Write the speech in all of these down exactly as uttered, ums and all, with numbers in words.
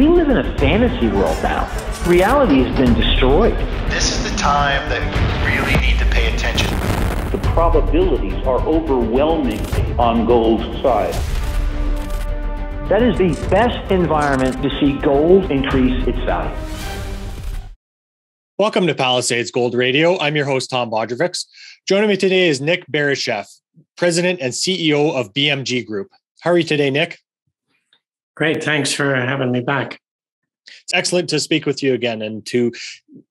We live in a fantasy world now. Reality has been destroyed. This is the time that we really need to pay attention. The probabilities are overwhelmingly on gold's side. That is the best environment to see gold increase its value. Welcome to Palisades Gold Radio. I'm your host, Tom Bodrovics. Joining me today is Nick Barisheff, President and C E O of B M G Group. How are you today, Nick? Great. Thanks for having me back. It's excellent to speak with you again and to,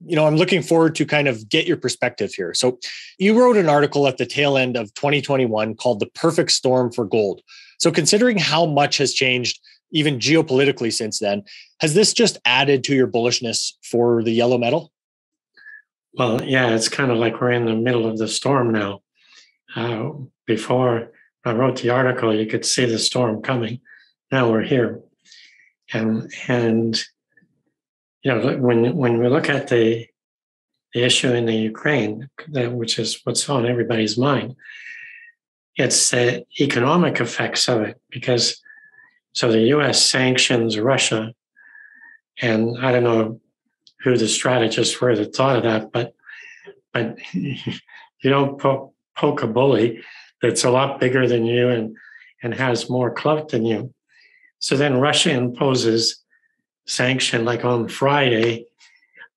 you know, I'm looking forward to kind of get your perspective here. So you wrote an article at the tail end of twenty twenty-one called The Perfect Storm for Gold. So considering how much has changed even geopolitically since then, has this just added to your bullishness for the yellow metal? Well, yeah, it's kind of like we're in the middle of the storm now. Uh, before I wrote the article, you could see the storm coming. Now we're here. And, and you know, when when we look at the, the issue in the Ukraine, that, which is what's on everybody's mind, it's the economic effects of it. Because, so the U S sanctions Russia, and I don't know who the strategists were that thought of that, but, but you don't po- poke a bully that's a lot bigger than you and, and has more clout than you. So then Russia imposes sanction. Like on Friday,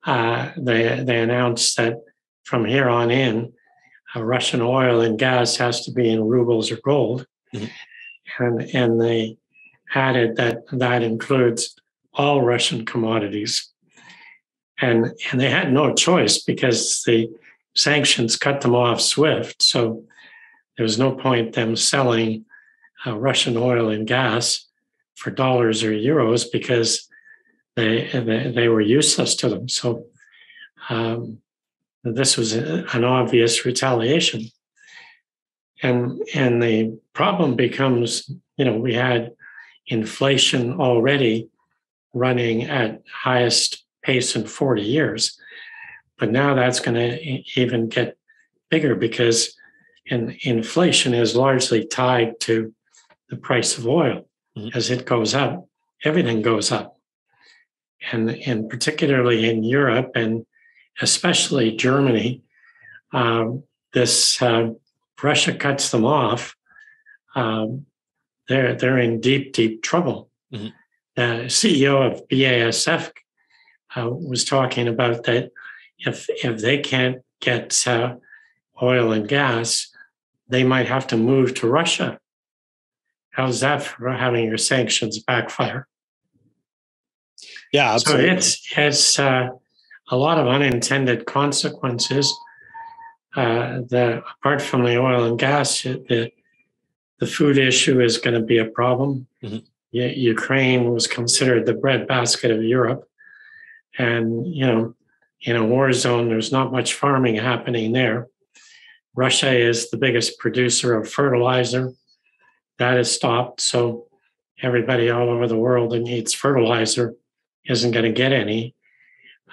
uh, they they announced that from here on in, uh, Russian oil and gas has to be in rubles or gold, mm-hmm. and and they added that that includes all Russian commodities, and and they had no choice because the sanctions cut them off swift. So there was no point them selling uh, Russian oil and gas for dollars or euros because they they, they were useless to them. So um, this was a, an obvious retaliation, and and the problem becomes, you know, we had inflation already running at highest pace in forty years, but now that's going to even get bigger because in, inflation is largely tied to the price of oil. As it goes up, everything goes up. And, and particularly in Europe and especially Germany, uh, this uh, Russia cuts them off. Um, they're, they're in deep, deep trouble. Mm-hmm. The C E O of B A S F uh, was talking about that if, if they can't get uh, oil and gas, they might have to move to Russia. How's that for having your sanctions backfire? Yeah, absolutely. So it's, it's uh, a lot of unintended consequences. Uh, the, apart from the oil and gas, it, the, the food issue is going to be a problem. Mm-hmm. U- Ukraine was considered the breadbasket of Europe. And, you know, in a war zone, there's not much farming happening there. Russia is the biggest producer of fertilizer. That is stopped, so everybody all over the world that needs fertilizer isn't going to get any.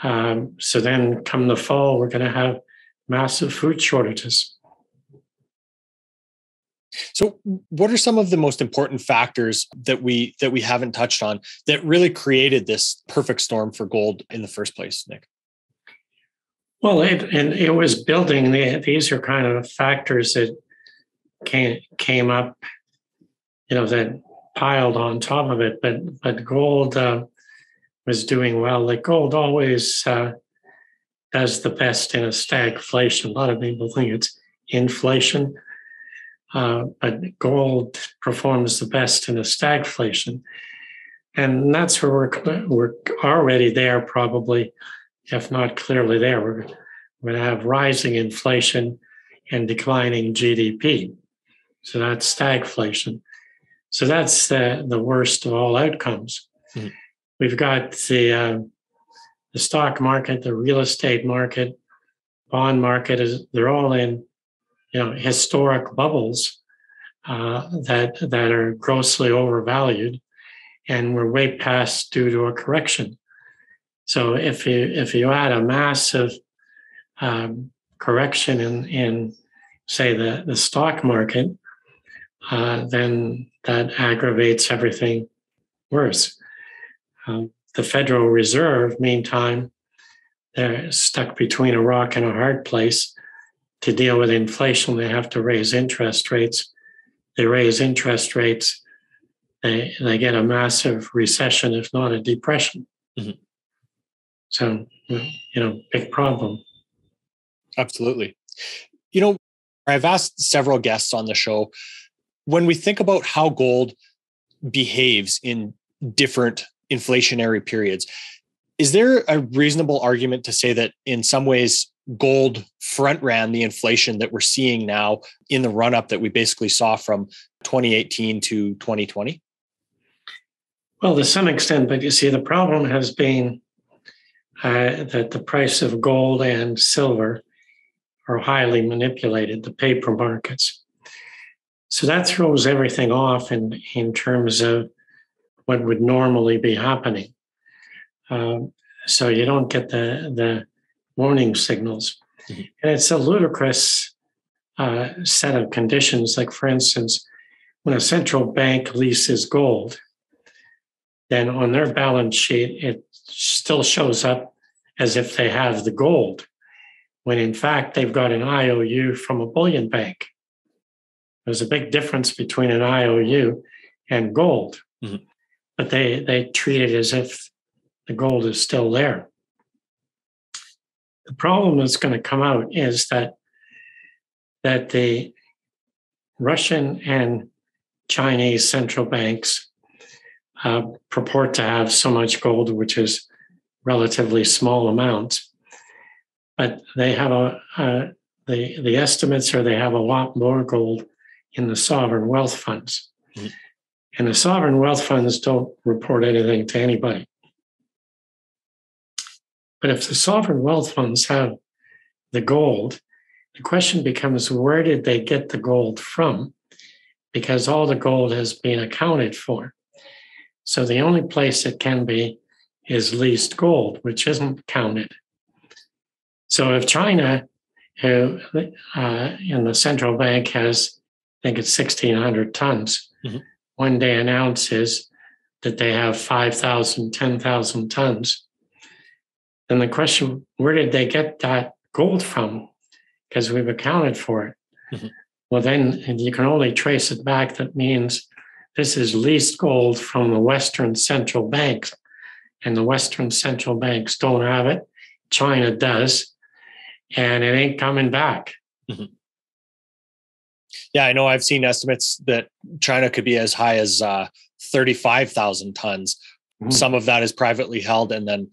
Um, so then come the fall, we're going to have massive food shortages. So what are some of the most important factors that we that we haven't touched on that really created this perfect storm for gold in the first place, Nick? Well, it, and it was building. The, these are kind of factors that came, came up, you know, that piled on top of it, but but gold uh, was doing well. Like gold always uh, does the best in a stagflation. A lot of people think it's inflation, uh, but gold performs the best in a stagflation, and that's where we're we're already there, probably, if not clearly there. We're going to have rising inflation and declining G D P, so that's stagflation. So that's the, the worst of all outcomes. Mm-hmm. We've got the uh, the stock market, the real estate market, bond market is they're all in, you know, historic bubbles uh, that that are grossly overvalued, and we're way past due to a correction. So if you if you add a massive um, correction in in say the, the stock market, uh, then that aggravates everything worse. Um, The Federal Reserve, meantime, they're stuck between a rock and a hard place to deal with inflation. They have to raise interest rates. They raise interest rates. They, they get a massive recession, if not a depression. Mm-hmm. So, you know, big problem. Absolutely. You know, I've asked several guests on the show, when we think about how gold behaves in different inflationary periods, is there a reasonable argument to say that in some ways gold front ran the inflation that we're seeing now in the run up that we basically saw from twenty eighteen to twenty twenty? Well, to some extent, but you see, the problem has been uh, that the price of gold and silver are highly manipulated, the paper markets. So that throws everything off in, in terms of what would normally be happening. Um, so you don't get the, the warning signals. Mm-hmm. And it's a ludicrous uh, set of conditions. Like, for instance, when a central bank leases gold, then on their balance sheet, it still shows up as if they have the gold, when in fact they've got an I O U from a bullion bank. There's a big difference between an I O U and gold, mm-hmm. but they, they treat it as if the gold is still there. The problem that's going to come out is that, that the Russian and Chinese central banks uh, purport to have so much gold, which is relatively small amounts, but they have a, uh, the, the estimates are they have a lot more gold in the sovereign wealth funds. Mm-hmm. And the sovereign wealth funds don't report anything to anybody. But if the sovereign wealth funds have the gold, the question becomes, where did they get the gold from? Because all the gold has been accounted for. So the only place it can be is leased gold, which isn't counted. So if China, who uh, in the central bank has, I think it's sixteen hundred tons, mm-hmm. one day announces that they have five thousand, ten thousand tons, and the question, where did they get that gold from? Because we've accounted for it. Mm-hmm. Well, then and you can only trace it back. That means this is leased gold from the Western central banks. And the Western central banks don't have it. China does. And it ain't coming back. Mm-hmm. Yeah, I know I've seen estimates that China could be as high as uh, thirty-five thousand tons. Mm-hmm. Some of that is privately held, and then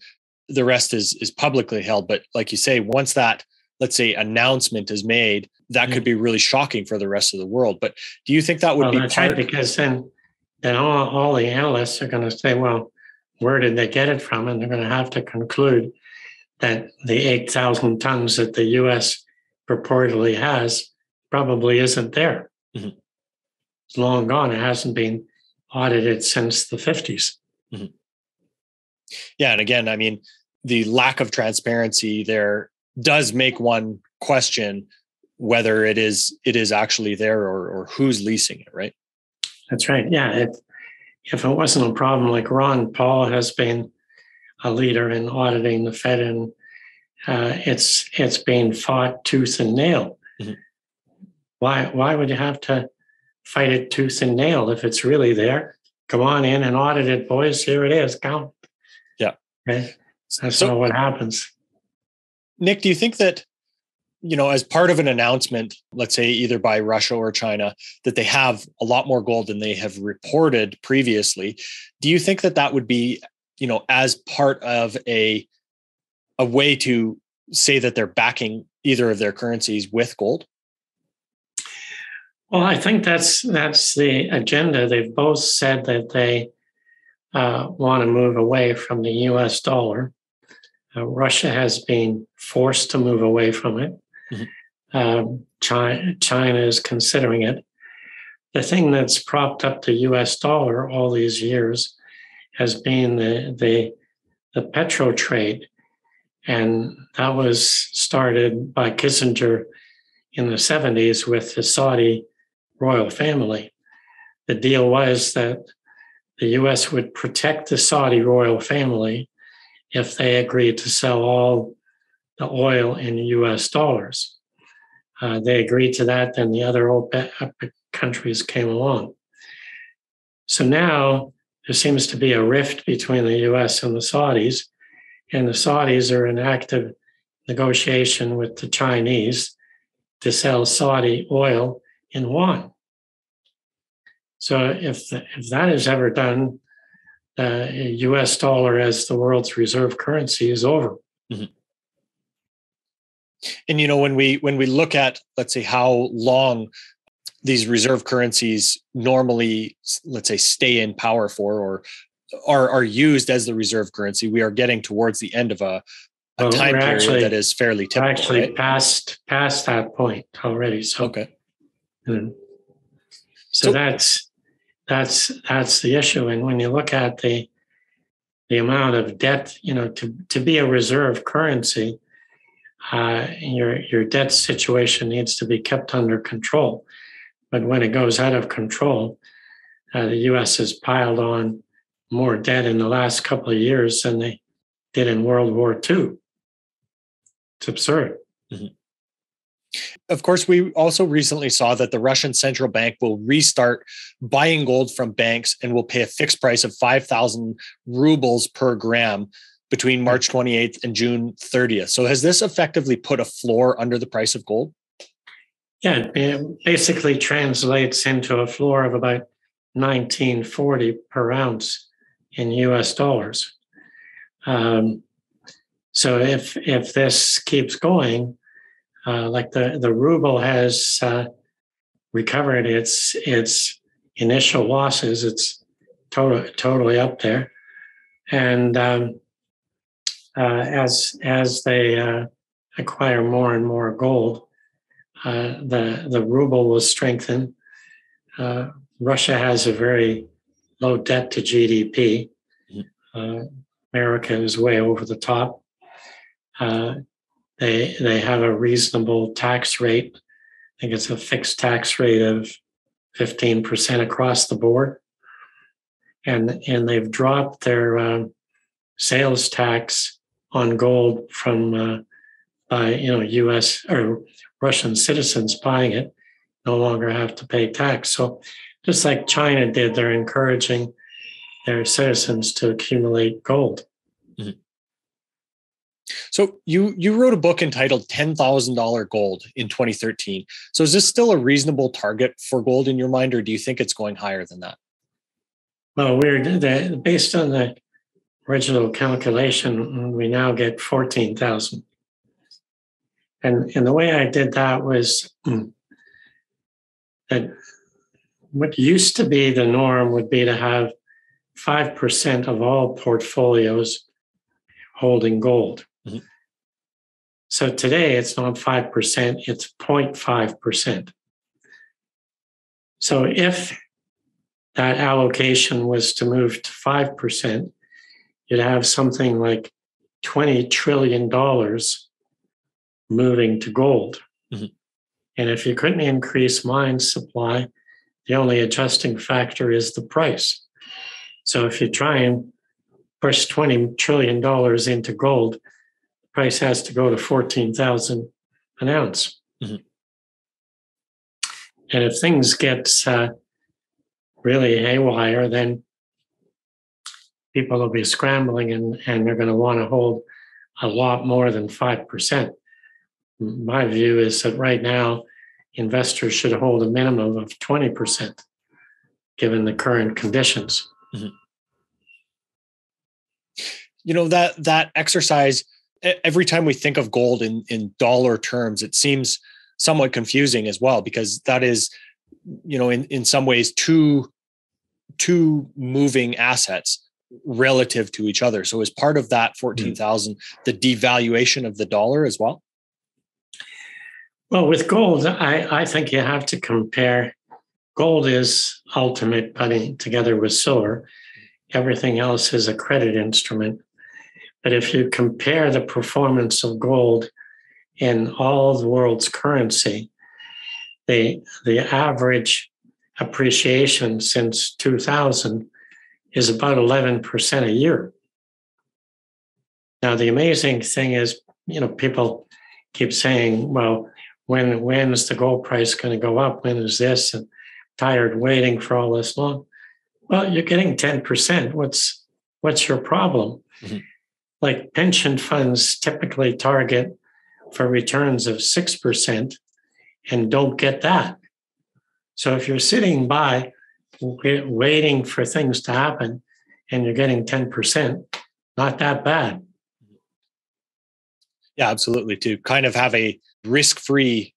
the rest is is publicly held. But like you say, once that, let's say, announcement is made, that could be really shocking for the rest of the world. But do you think that would well, be that's part right, because then then all, all the analysts are going to say, well, where did they get it from? And they're going to have to conclude that the eight thousand tons that the U S purportedly has probably isn't there. Mm-hmm. It's long gone. It hasn't been audited since the fifties. Mm-hmm. Yeah. And again, I mean, the lack of transparency there does make one question whether it is it is actually there or, or who's leasing it, right? That's right. Yeah. It, if it wasn't a problem, like Ron Paul has been a leader in auditing the Fed, and uh, it's it's been fought tooth and nail. Mm-hmm. Why, why would you have to fight it tooth and nail if it's really there? Come on in and audit it, boys. Here it is. Count. Right. That's so, not what happens. Nick, do you think that, you know, as part of an announcement, let's say either by Russia or China, that they have a lot more gold than they have reported previously, do you think that that would be, you know, as part of a, a way to say that they're backing either of their currencies with gold? Well, I think that's that's the agenda. They've both said that they Uh, want to move away from the U S dollar. Uh, Russia has been forced to move away from it. Mm-hmm. Uh, China, China is considering it. The thing that's propped up the U S dollar all these years has been the, the, the petro trade. And that was started by Kissinger in the seventies with the Saudi royal family. The deal was that the U S would protect the Saudi royal family if they agreed to sell all the oil in U S dollars. Uh, they agreed to that, then the other OPEC countries came along. So now there seems to be a rift between the U S and the Saudis, and the Saudis are in active negotiation with the Chinese to sell Saudi oil in yuan. So if, the, if that is ever done, the U S dollar as the world's reserve currency is over. Mm-hmm. And, you know, when we when we look at, let's say, how long these reserve currencies normally, let's say, stay in power for or are, are used as the reserve currency, we are getting towards the end of a, a well, time period actually, that is fairly typical. We're actually right? past, past that point already. So, okay. Mm-hmm. So, so that's that's that's the issue. And when you look at the the amount of debt, you know, to, to be a reserve currency, uh, your your debt situation needs to be kept under control. But when it goes out of control, uh, the U S has piled on more debt in the last couple of years than they did in World War Two. It's absurd. Mm-hmm. Of course, we also recently saw that the Russian central bank will restart buying gold from banks and will pay a fixed price of five thousand rubles per gram between March twenty-eighth and June thirtieth. So has this effectively put a floor under the price of gold? Yeah, it basically translates into a floor of about nineteen forty per ounce in U S dollars. Um, so if if this keeps going, Uh, like the, the ruble has uh, recovered its its initial losses. It's total, totally up there, and um, uh, as as they uh, acquire more and more gold, uh, the the ruble will strengthen. Uh, Russia has a very low debt to G D P. Uh, America is way over the top. Uh, They they have a reasonable tax rate. I think it's a fixed tax rate of fifteen percent across the board, and and they've dropped their uh, sales tax on gold from uh, by you know U S or Russian citizens buying it no longer have to pay tax. So just like China did, they're encouraging their citizens to accumulate gold. Mm-hmm. So you you wrote a book entitled ten thousand dollars Gold in twenty thirteen. So is this still a reasonable target for gold in your mind, or do you think it's going higher than that? Well, we're the, based on the original calculation, we now get fourteen thousand. And and the way I did that was that what used to be the norm would be to have five percent of all portfolios holding gold. Mm-hmm. So today it's not five percent, it's zero point five percent. So if that allocation was to move to five percent, you'd have something like twenty trillion dollars moving to gold. Mm-hmm. And if you couldn't increase mine supply, the only adjusting factor is the price. So if you try and push twenty trillion dollars into gold, price has to go to fourteen thousand an ounce. Mm-hmm. And if things get uh, really haywire, then people will be scrambling and, and they're going to want to hold a lot more than five percent. My view is that right now, investors should hold a minimum of twenty percent, given the current conditions. Mm-hmm. You know, that that exercise, every time we think of gold in, in dollar terms, it seems somewhat confusing as well, because that is, you know, in, in some ways, two, two moving assets relative to each other. So is part of that fourteen thousand the devaluation of the dollar as well? Well, with gold, I, I think you have to compare. Gold is ultimate money together with silver. Everything else is a credit instrument. But if you compare the performance of gold in all the world's currency, the, the average appreciation since two thousand is about eleven percent a year. Now, the amazing thing is, you know, people keep saying, well, when when is the gold price going to go up? When is this? And I'm tired waiting for all this long. Well, you're getting ten percent. What's what's your problem? Mm-hmm. Like pension funds typically target for returns of six percent and don't get that. So if you're sitting by waiting for things to happen and you're getting ten percent, not that bad. Yeah, absolutely. To kind of have a risk-free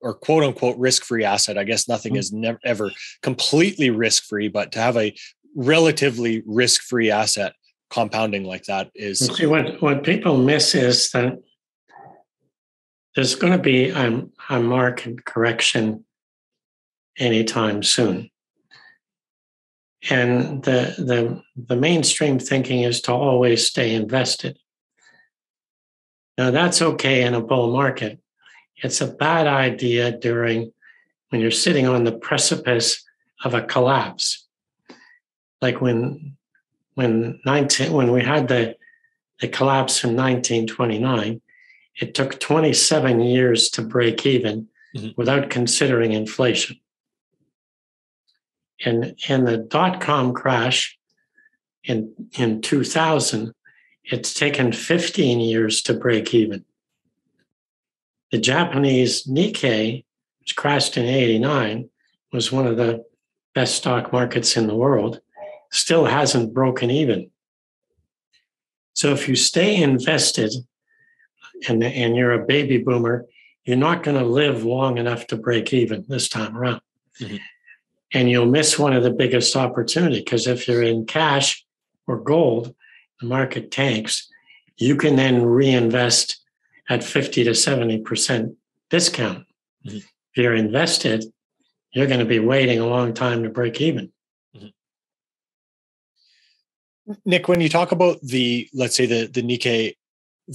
or quote unquote risk-free asset. I guess nothing is never ever completely risk-free, but to have a relatively risk-free asset compounding like that is... See, what, what people miss is that there's going to be a, a market correction anytime soon. And the, the, the mainstream thinking is to always stay invested. Now, that's okay in a bull market. It's a bad idea during when you're sitting on the precipice of a collapse. Like when when nineteen when we had the, the collapse in nineteen twenty-nine, it took twenty-seven years to break even mm-hmm. without considering inflation. And in the dot-com crash in, in two thousand, it's taken fifteen years to break even. The Japanese Nikkei, which crashed in eighty-nine, was one of the best stock markets in the world, still hasn't broken even. So if you stay invested and, and you're a baby boomer, you're not going to live long enough to break even this time around. Mm-hmm. And you'll miss one of the biggest opportunities, because if you're in cash or gold, the market tanks, you can then reinvest at fifty to seventy percent discount. Mm-hmm. If you're invested, you're going to be waiting a long time to break even. Mm-hmm. Nick, when you talk about the, let's say the, the Nikkei,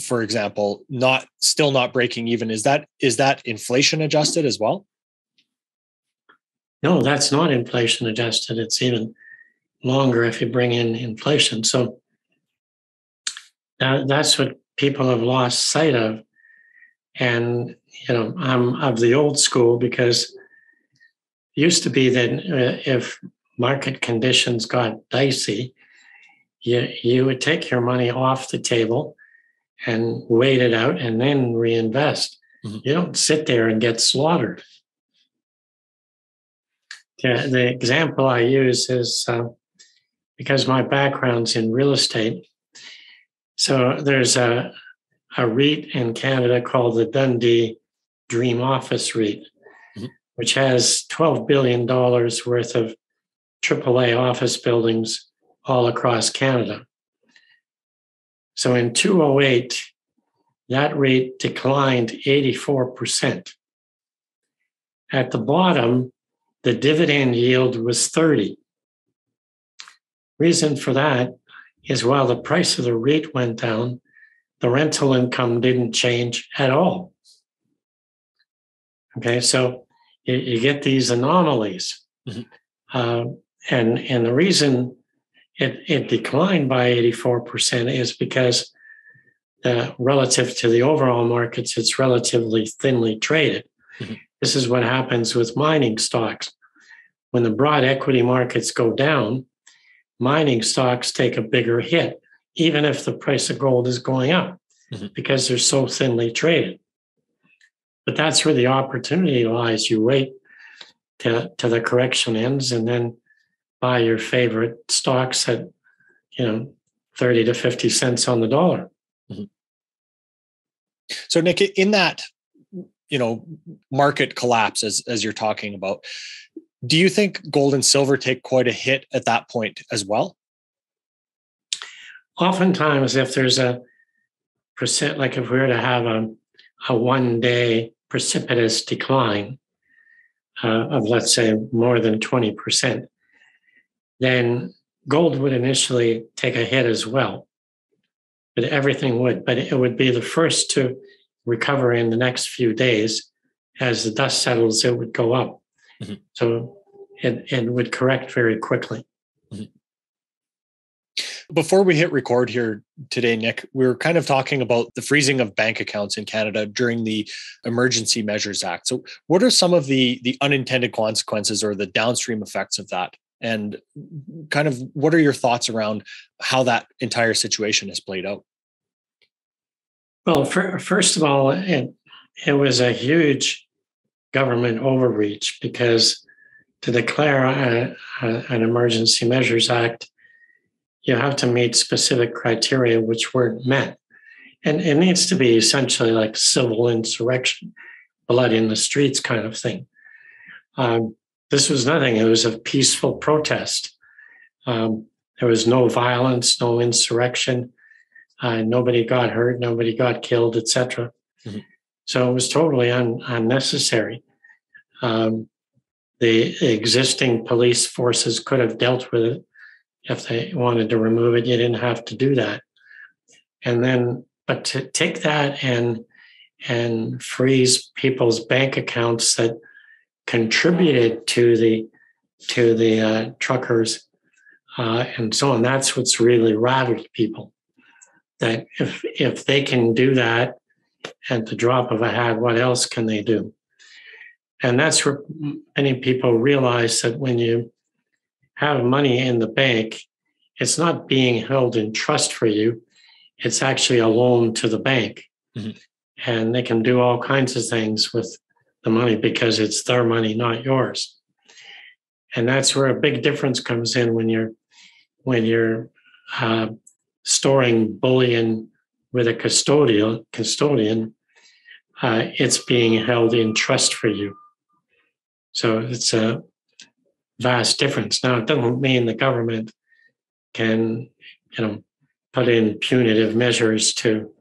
for example, not still not breaking even, is that is that inflation adjusted as well? No, that's not inflation adjusted. It's even longer if you bring in inflation. So that, that's what people have lost sight of. And, you know, I'm of the old school, because it used to be that if market conditions got dicey, you, you would take your money off the table and wait it out and then reinvest. Mm-hmm. You don't sit there and get slaughtered. The, the example I use is uh, because my background's in real estate. So there's a, a REIT in Canada called the Dundee Dream Office REIT, mm-hmm. which has twelve billion dollars worth of triple A office buildings all across Canada. So in two thousand eight, that REIT declined eighty-four percent. At the bottom, the dividend yield was thirty. Reason for that is while the price of the REIT went down, the rental income didn't change at all. Okay, so you, you get these anomalies. Mm-hmm. Uh, and, and the reason it, it declined by eighty-four percent is because uh, relative to the overall markets, it's relatively thinly traded. Mm-hmm. This is what happens with mining stocks. When the broad equity markets go down, mining stocks take a bigger hit, even if the price of gold is going up, mm-hmm. because they're so thinly traded. But that's where the opportunity lies. You wait till, till the correction ends and then buy your favorite stocks at, you know, thirty to fifty cents on the dollar. Mm-hmm. So, Nick, in that, you know, market collapse, as, as you're talking about, do you think gold and silver take quite a hit at that point as well? Oftentimes, if there's a percent, like if we were to have a, a one-day precipitous decline uh, of, let's say, more than twenty percent, then gold would initially take a hit as well. But everything would. But it would be the first to recover in the next few days. As the dust settles, it would go up. Mm-hmm. So it, it would correct very quickly. Mm-hmm. Before we hit record here today, Nick, we were kind of talking about the freezing of bank accounts in Canada during the Emergency Measures Act. So what are some of the, the unintended consequences or the downstream effects of that? And kind of what are your thoughts around how that entire situation has played out? Well, for, first of all, it, it was a huge government overreach, because to declare a, a, an Emergency Measures Act, you have to meet specific criteria which weren't met. And it needs to be essentially like civil insurrection, blood in the streets kind of thing. Um, this was nothing. It was a peaceful protest. Um, there was no violence, no insurrection. Uh, nobody got hurt. Nobody got killed, et cetera. Mm-hmm. So it was totally un- unnecessary. Um, the existing police forces could have dealt with it. If they wanted to remove it, you didn't have to do that. And then, but to take that and and freeze people's bank accounts that contributed to the to the uh, truckers uh, and so on, that's what's really rattled people. That if if they can do that at the drop of a hat, what else can they do? And that's where many people realize that when you have money in the bank, it's not being held in trust for you. It's actually a loan to the bank. Mm-hmm. And they can do all kinds of things with the money because it's their money, not yours. And that's where a big difference comes in when you're when you're uh, storing bullion with a custodial custodian, uh, it's being held in trust for you. So it's a vast difference. Now, it doesn't mean the government can, you know, put in punitive measures to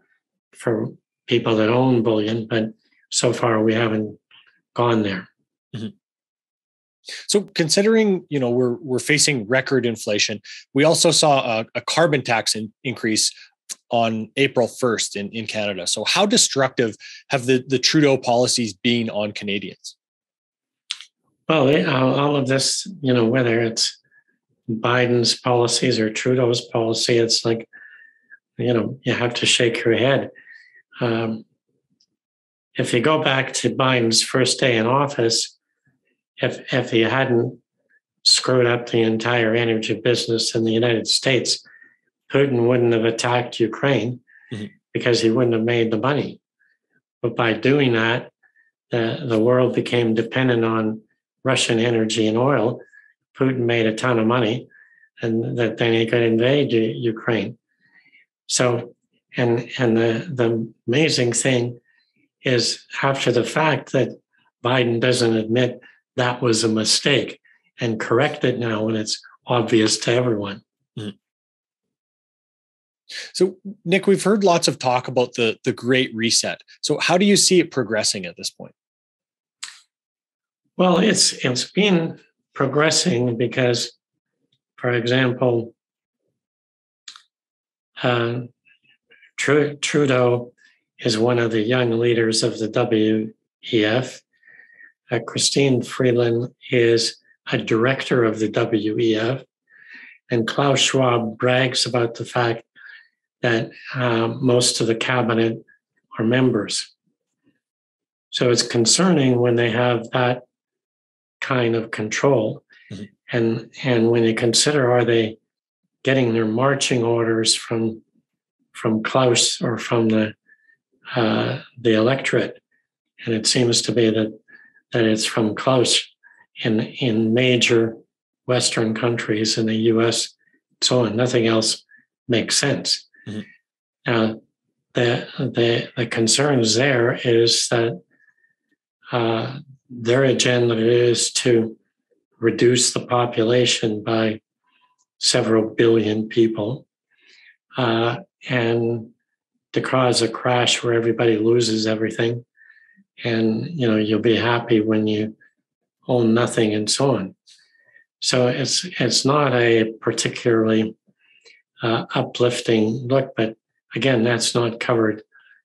for people that own bullion, but so far we haven't gone there. Mm-hmm. So, considering, you know, we're we're facing record inflation, we also saw a, a carbon tax in, increase on April first in, in Canada. So, how destructive have the, the Trudeau policies been on Canadians? Well, all of this, you know, whether it's Biden's policies or Trudeau's policy, it's like, you know, you have to shake your head. Um, if you go back to Biden's first day in office, if if he hadn't screwed up the entire energy business in the United States, Putin wouldn't have attacked Ukraine. Mm-hmm. Because he wouldn't have made the money. But by doing that, the, the world became dependent on Russian energy and oil. Putin made a ton of money, and that then he could invade Ukraine. So, and and the, the amazing thing is, after the fact, that Biden doesn't admit that was a mistake and correct it now when it's obvious to everyone. Mm. So, Nick, we've heard lots of talk about the, the Great Reset. So how do you see it progressing at this point? Well, it's it's been progressing because, for example, uh, Trudeau is one of the young leaders of the W E F. Uh, Christine Freeland is a director of the W E F. And Klaus Schwab brags about the fact that uh, most of the cabinet are members. So it's concerning when they have that kind of control. Mm-hmm. And and when you consider, are they getting their marching orders from from Klaus or from the uh, the electorate? And it seems to be that that it's from Klaus in in major Western countries, in the U S and so on. Nothing else makes sense. Mm-hmm. Now the the the concerns there is that uh, their agenda is to reduce the population by several billion people uh, and to cause a crash where everybody loses everything. And, you know, you'll be happy when you own nothing and so on. So it's it's not a particularly uh, uplifting look, but again, that's not covered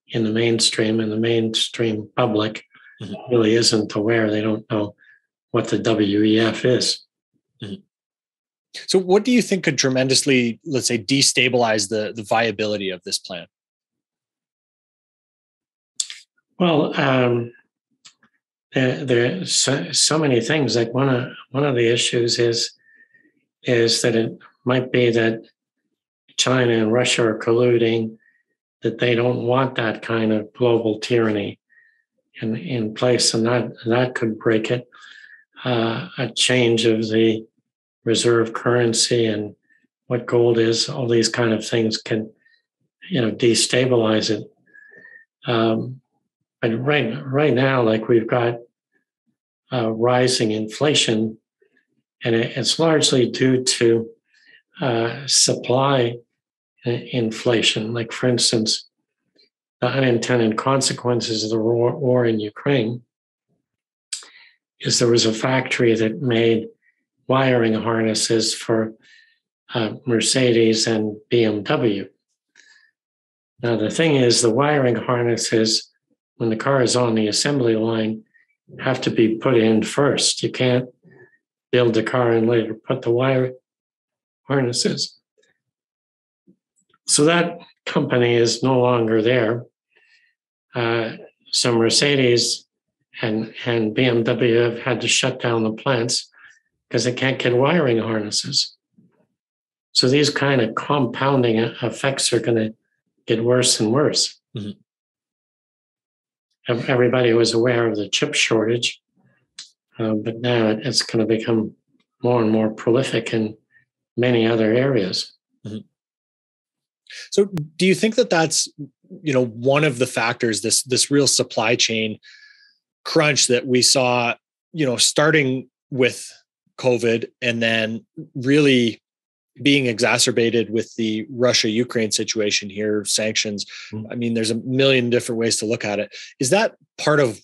in the mainstream, in the mainstream public. Mm-hmm. Really isn't aware. They don't know what the W E F is. Mm-hmm. So what do you think could tremendously, let's say, destabilize the, the viability of this plan? Well, um, there, there are so, so many things. Like one of one of the issues is is that it might be that China and Russia are colluding, that they don't want that kind of global tyranny in, in place, and that that could break it. Uh, a change of the reserve currency and what gold is, all these kind of things can, you know, destabilize it. Um, But right, right now, like we've got uh, rising inflation, and it, it's largely due to uh, supply inflation. Like, for instance, the unintended consequences of the war, war in Ukraine is there was a factory that made wiring harnesses for uh, Mercedes and B M W. Now, the thing is, the wiring harnesses, when the car is on the assembly line, have to be put in first. You can't build the car and later put the wire harnesses. So that company is no longer there. Uh, so Mercedes and, and B M W have had to shut down the plants because they can't get wiring harnesses. So these kind of compounding effects are going to get worse and worse. Mm-hmm. Everybody was aware of the chip shortage, uh, but now it's going to become more and more prolific in many other areas. Mm-hmm. So do you think that that's, you know, one of the factors, this, this real supply chain crunch that we saw, you know, starting with COVID and then really being exacerbated with the Russia-Ukraine situation here, sanctions? I mean, there's a million different ways to look at it. Is that part of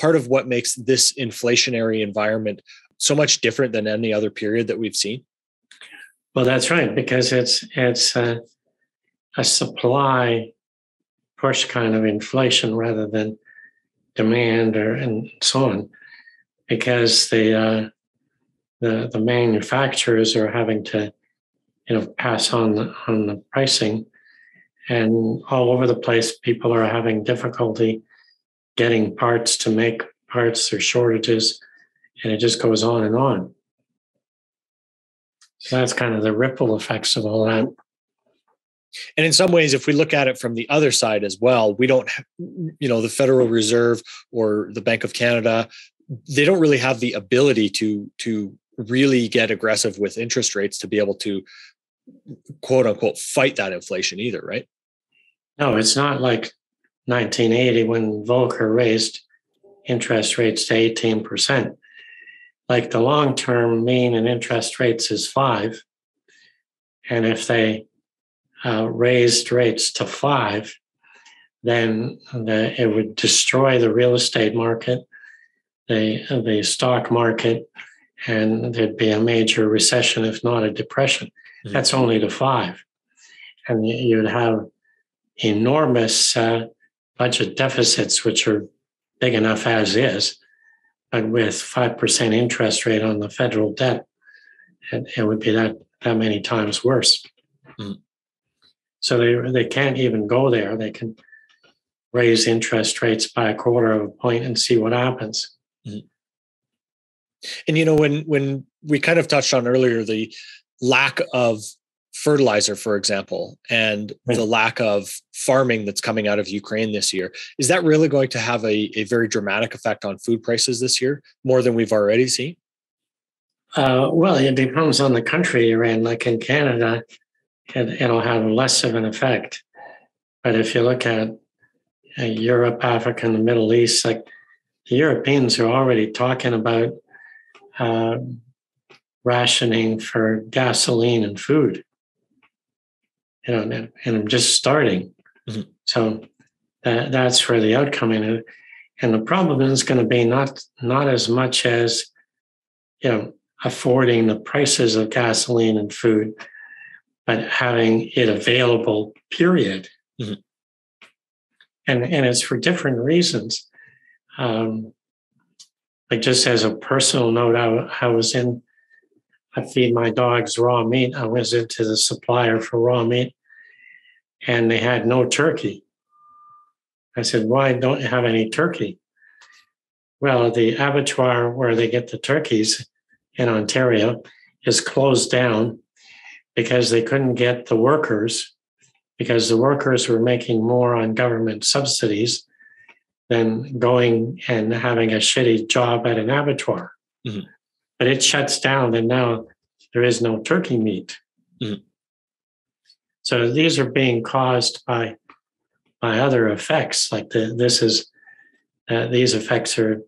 part of what makes this inflationary environment so much different than any other period that we've seen? Well, that's right, because it's it's a, a supply push kind of inflation rather than demand, or and so on, because the uh, the the manufacturers are having to, you know, pass on the, on the pricing, and all over the place, people are having difficulty getting parts to make parts, or shortages, and it just goes on and on. So that's kind of the ripple effects of all that. And in some ways, if we look at it from the other side as well, we don't, have, you know, the Federal Reserve or the Bank of Canada, they don't really have the ability to to really get aggressive with interest rates to be able to, quote unquote, fight that inflation either, right? No, it's not like nineteen eighty when Volcker raised interest rates to eighteen percent. Like, the long-term mean in interest rates is five. And if they uh, raised rates to five, then the, it would destroy the real estate market, the, the stock market, and there'd be a major recession, if not a depression. Mm-hmm. That's only to five. And you'd have enormous uh, budget deficits, which are big enough as is, but with five percent interest rate on the federal debt, it, it would be that, that many times worse. Mm-hmm. So they, they can't even go there. They can raise interest rates by a quarter of a point and see what happens. Mm-hmm. And, you know, when when we kind of touched on earlier, the lack of fertilizer, for example, and right. the lack of farming that's coming out of Ukraine this year, is that really going to have a, a very dramatic effect on food prices this year, more than we've already seen? Uh, well, it depends on the country you're in. Like in Canada, it, it'll have less of an effect. But if you look at uh, Europe, Africa, and the Middle East, like the Europeans are already talking about Uh, rationing for gasoline and food, you know, and, and I'm just starting. Mm-hmm. So that, that's where the outcome in it. And the problem is going to be not not as much as, you know, affording the prices of gasoline and food, but having it available, period. Mm-hmm. And and it's for different reasons. Um, Like just as a personal note, I, I was in I feed my dogs raw meat. I was into the supplier for raw meat, and they had no turkey. I said, why don't you have any turkey? Well, the abattoir where they get the turkeys in Ontario is closed down because they couldn't get the workers, because the workers were making more on government subsidies than going and having a shitty job at an abattoir. Mm-hmm. But it shuts down, and now there is no turkey meat. Mm-hmm. So these are being caused by by other effects. Like the, this is uh, these effects are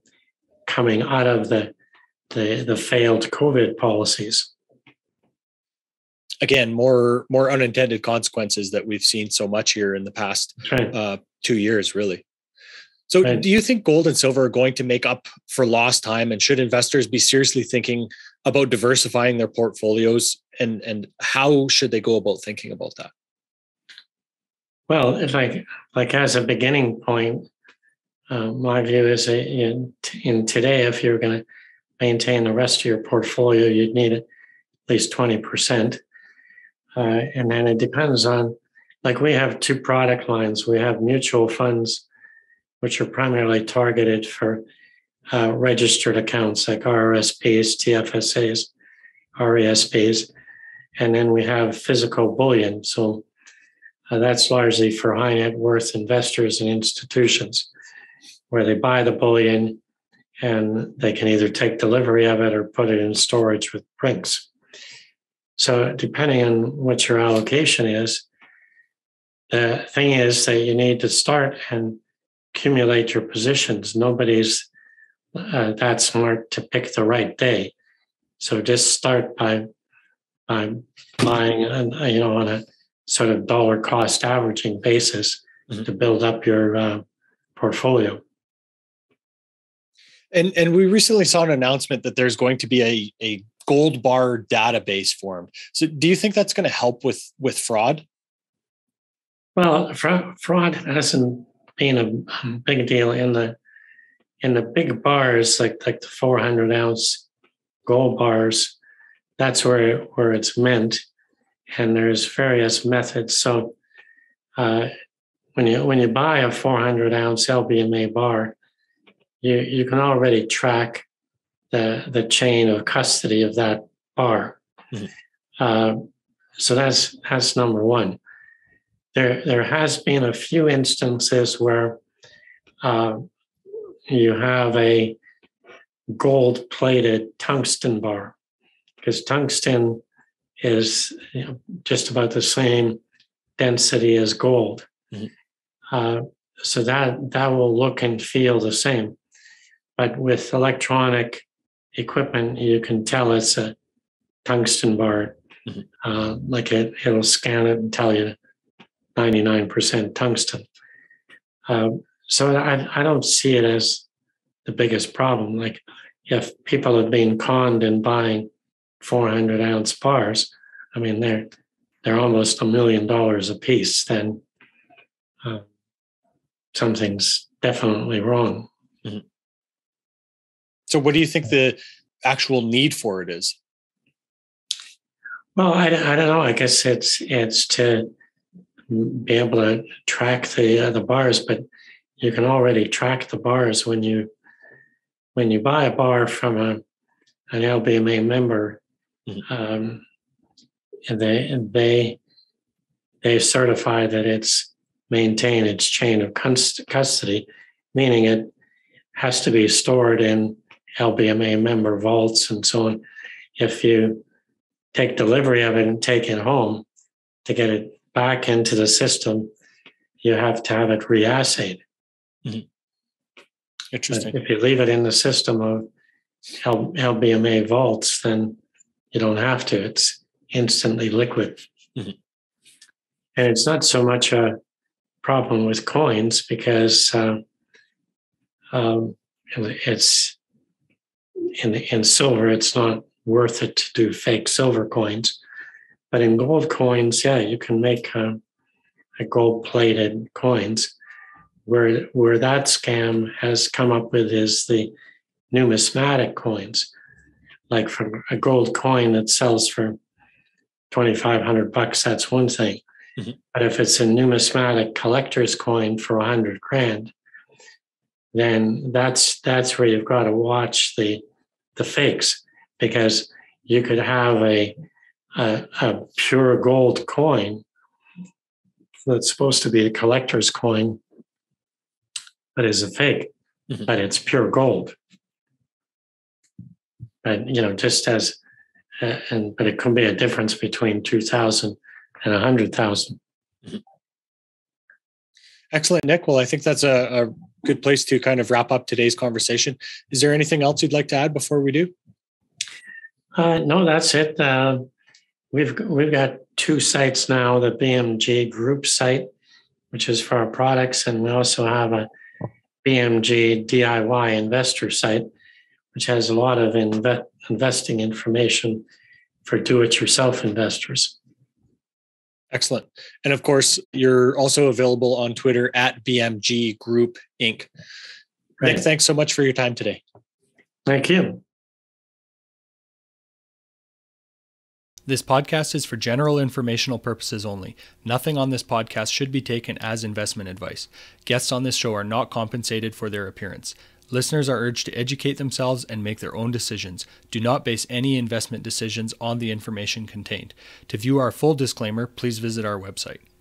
coming out of the, the the failed COVID policies. Again, more more unintended consequences that we've seen so much here in the past right. uh, two years, really. So right. do you think gold and silver are going to make up for lost time? And should investors be seriously thinking about diversifying their portfolios? And, and how should they go about thinking about that? Well, like, like as a beginning point, uh, my view is in, in today, if you're going to maintain the rest of your portfolio, you'd need at least twenty percent. Uh, and then it depends on, like we have two product lines. We have mutual funds, which are primarily targeted for uh, registered accounts like R R S Ps, T F S As, R E S Ps. And then we have physical bullion. So uh, that's largely for high net worth investors and institutions where they buy the bullion and they can either take delivery of it or put it in storage with Brinks. So depending on what your allocation is, the thing is that you need to start and accumulate your positions. Nobody's uh, that smart to pick the right day, so just start by by buying, uh, you know, on a sort of dollar cost averaging basis mm-hmm. to build up your uh, portfolio. And and we recently saw an announcement that there's going to be a a gold bar database formed. So do you think that's going to help with with fraud? Well, fra- fraud hasn't. Being a big deal in the in the big bars, like like the four hundred ounce gold bars, that's where where it's meant, and there's various methods. So uh, when you when you buy a four hundred ounce L B M A bar, you you can already track the the chain of custody of that bar. Mm-hmm. Uh, so that's that's number one. There, there has been a few instances where uh, you have a gold-plated tungsten bar, because tungsten is, you know, just about the same density as gold. Mm-hmm. Uh, so that that will look and feel the same. But with electronic equipment, you can tell it's a tungsten bar. Mm-hmm. Uh, like it, it'll scan it and tell you ninety-nine percent tungsten. Uh, so I, I don't see it as the biggest problem. Like if people have been conned in buying four hundred ounce bars, I mean, they're, they're almost a million dollars a piece, then uh, something's definitely wrong. Mm-hmm. So what do you think the actual need for it is? Well, I, I don't know. I guess it's it's to be able to track the uh, the bars, but you can already track the bars when you when you buy a bar from a an L B M A member. Um, and they and they they certify that it's maintained its chain of custody, meaning it has to be stored in L B M A member vaults and so on. If you take delivery of it and take it home to get it back into the system, you have to have it reassayed. Mm-hmm. Interesting. But if you leave it in the system of L B M A vaults, then you don't have to. It's instantly liquid. Mm-hmm. And it's not so much a problem with coins because uh, um, it's in, in silver, it's not worth it to do fake silver coins. But in gold coins, yeah, you can make uh, a gold-plated coins. Where where that scam has come up with is the numismatic coins. like for a gold coin that sells for twenty-five hundred bucks, that's one thing. Mm-hmm. But if it's a numismatic collector's coin for a hundred grand, then that's that's where you've got to watch the the fakes, because you could have a a, a pure gold coin that's supposed to be a collector's coin, but is a fake, mm-hmm. but it's pure gold. But you know, just as uh, and but it could be a difference between two thousand. And one hundred thousand. Excellent, Nick. Well, I think that's a, a good place to kind of wrap up today's conversation. Is there anything else you'd like to add before we do? Uh, no, that's it. Uh, we've we've got two sites now, the B M G Group site, which is for our products, and we also have a B M G D I Y investor site, which has a lot of inve- investing information for do-it-yourself investors. Excellent. And of course, you're also available on Twitter at B M G Group Incorporated. Right. Nick, thanks so much for your time today. Thank you. This podcast is for general informational purposes only. Nothing on this podcast should be taken as investment advice. Guests on this show are not compensated for their appearance. Listeners are urged to educate themselves and make their own decisions. Do not base any investment decisions on the information contained. To view our full disclaimer, please visit our website.